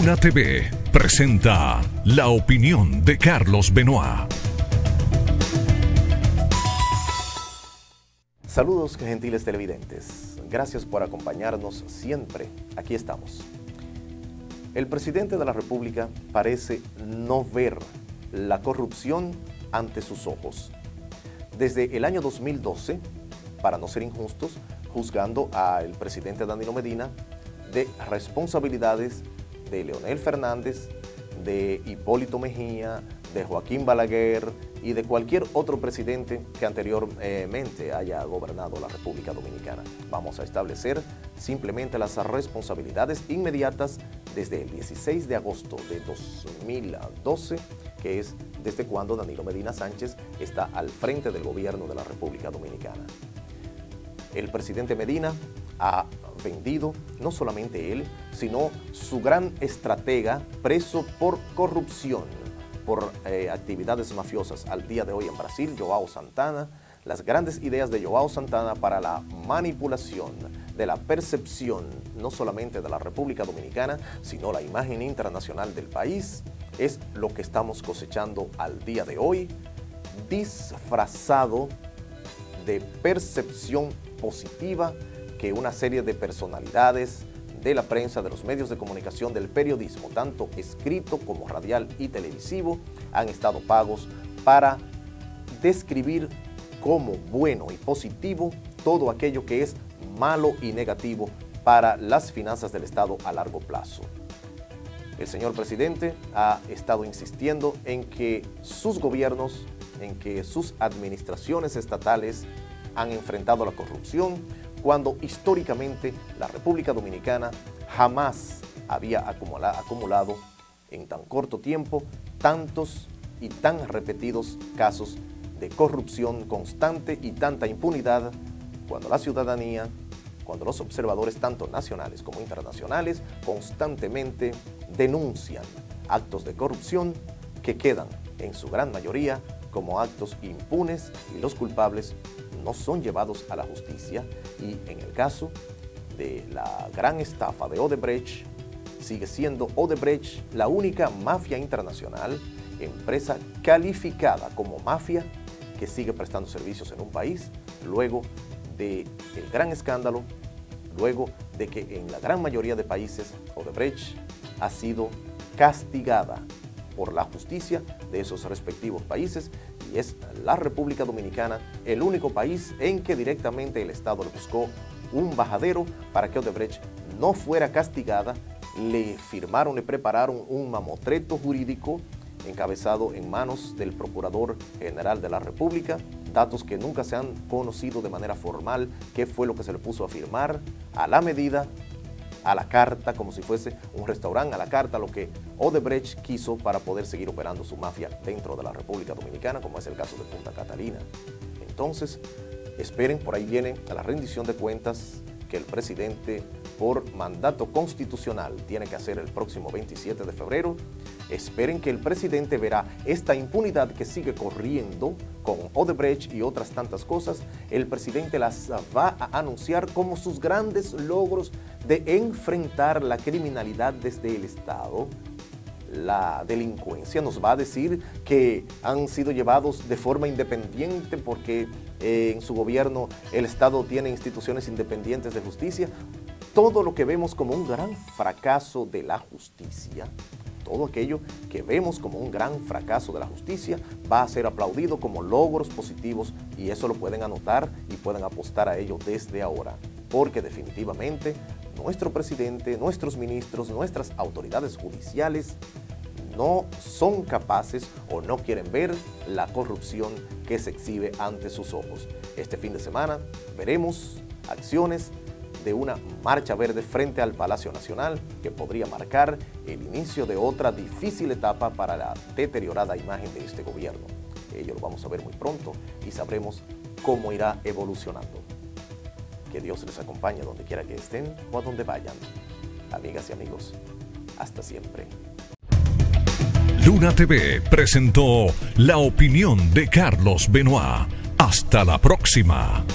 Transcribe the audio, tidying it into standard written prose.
Luna TV presenta la opinión de Carlos Benoit. Saludos, gentiles televidentes. Gracias por acompañarnos siempre. Aquí estamos. El presidente de la República parece no ver la corrupción ante sus ojos. Desde el año 2012, para no ser injustos, juzgando al presidente Danilo Medina de responsabilidades de Leonel Fernández, de Hipólito Mejía, de Joaquín Balaguer y de cualquier otro presidente que anteriormente haya gobernado la República Dominicana. Vamos a establecer simplemente las responsabilidades inmediatas desde el 16 de agosto de 2012, que es desde cuando Danilo Medina Sánchez está al frente del gobierno de la República Dominicana. El presidente Medina ha vendido, no solamente él, sino su gran estratega preso por corrupción, por actividades mafiosas. Al día de hoy en Brasil, João Santana, las grandes ideas de João Santana para la manipulación de la percepción, no solamente de la República Dominicana, sino la imagen internacional del país, es lo que estamos cosechando al día de hoy, disfrazado de percepción positiva que una serie de personalidades de la prensa, de los medios de comunicación, del periodismo, tanto escrito como radial y televisivo, han estado pagos para describir como bueno y positivo todo aquello que es malo y negativo para las finanzas del Estado a largo plazo. El señor presidente ha estado insistiendo en que sus gobiernos, en que sus administraciones estatales han enfrentado la corrupción, cuando históricamente la República Dominicana jamás había acumulado en tan corto tiempo tantos y tan repetidos casos de corrupción constante y tanta impunidad, cuando la ciudadanía, cuando los observadores tanto nacionales como internacionales constantemente denuncian actos de corrupción que quedan en su gran mayoría como actos impunes y los culpables no son llevados a la justicia. Y en el caso de la gran estafa de Odebrecht, sigue siendo Odebrecht la única mafia internacional, empresa calificada como mafia, que sigue prestando servicios en un país luego del gran escándalo, luego de que en la gran mayoría de países Odebrecht ha sido castigada por la justicia de esos respectivos países, y es la República Dominicana el único país en que directamente el Estado le buscó un bajadero para que Odebrecht no fuera castigada. Le firmaron, le prepararon un mamotreto jurídico encabezado en manos del Procurador General de la República, datos que nunca se han conocido de manera formal, qué fue lo que se le puso a firmar a la medida, a la carta, como si fuese un restaurante, a la carta, lo que Odebrecht quiso para poder seguir operando su mafia dentro de la República Dominicana, como es el caso de Punta Catalina. Entonces, esperen, por ahí viene la rendición de cuentas que el presidente, por mandato constitucional, tiene que hacer el próximo 27 de febrero. Esperen que el presidente verá esta impunidad que sigue corriendo con Odebrecht y otras tantas cosas. El presidente las va a anunciar como sus grandes logros de enfrentar la criminalidad desde el Estado. La delincuencia, nos va a decir que han sido llevados de forma independiente porque en su gobierno el Estado tiene instituciones independientes de justicia. Todo lo que vemos como un gran fracaso de la justicia, todo aquello que vemos como un gran fracaso de la justicia va a ser aplaudido como logros positivos, y eso lo pueden anotar y pueden apostar a ello desde ahora, porque definitivamente nuestro presidente, nuestros ministros, nuestras autoridades judiciales no son capaces o no quieren ver la corrupción que se exhibe ante sus ojos. Este fin de semana veremos acciones de una marcha verde frente al Palacio Nacional que podría marcar el inicio de otra difícil etapa para la deteriorada imagen de este gobierno. Ello lo vamos a ver muy pronto y sabremos cómo irá evolucionando. Que Dios les acompañe donde quiera que estén o a donde vayan. Amigas y amigos, hasta siempre. Luna TV presentó la opinión de Carlos Benoit. Hasta la próxima.